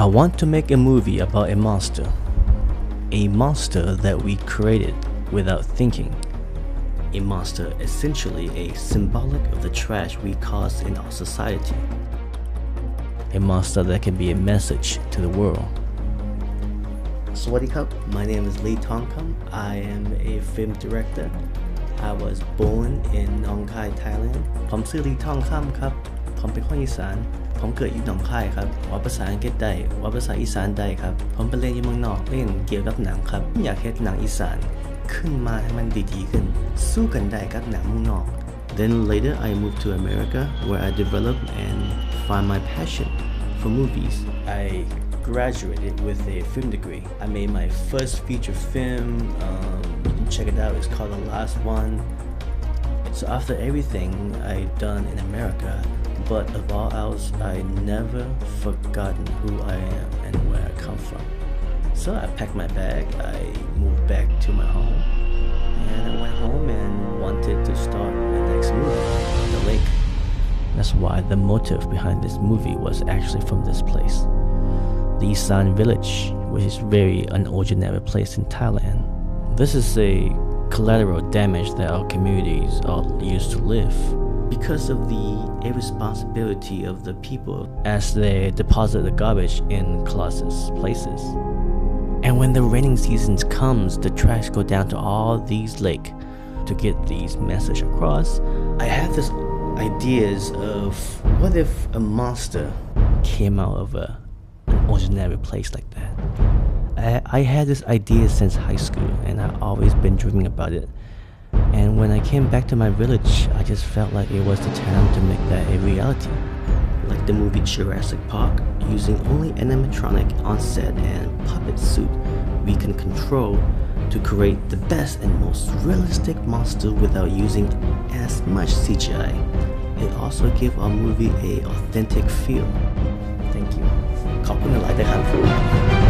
I want to make a movie about a monster that we created without thinking. A monster essentially a symbolic of the trash we cause in our society. A monster that can be a message to the world. Sawadee Cup, my name is Lee Thongkham. I am a film director. I was born in Nongkai, Thailand. ผมชื่อ Lee Thongkham ครับ ผมเป็นคนอีสาน ผมเกิดอยู่ หนองคาย ครับ ว่าภาษาอังกฤษได้ ว่าภาษาอีสานได้ครับ ผมไปเรียนอยู่เมืองนอกเรียนเกี่ยวกับหนังครับ อยากเฮ็ดหนังอีสาน ขึ้นมาให้มันดีๆขึ้น สู้กันได้กับหนังเมืองนอก Then later I moved to America where I developed and found my passion for movies. I graduated with a film degree. I made my first feature film. Check it out, it's called The Last One. So after everything I done in America, but of all else, I never forgotten who I am and where I come from. So I packed my bag, I moved back to my home, and I went home and wanted to start my next movie, The Lake. That's why the motive behind this movie was actually from this place, the Isan Village, which is very unordinary place in Thailand. This is a collateral damage that our communities are used to live because of the irresponsibility of the people as they deposit the garbage in closets places. And when the raining season comes, the trash go down to all these lakes to get these messages across. I had this ideas of what if a monster came out of an ordinary place like that. I had this idea since high school and I've always been dreaming about it, and when I came back to my village I just felt like it was the time to make that a reality. Like the movie Jurassic Park, using only animatronic on set and puppet suit we can control to create the best and most realistic monster without using as much CGI. It also gave our movie a authentic feel. Thank you.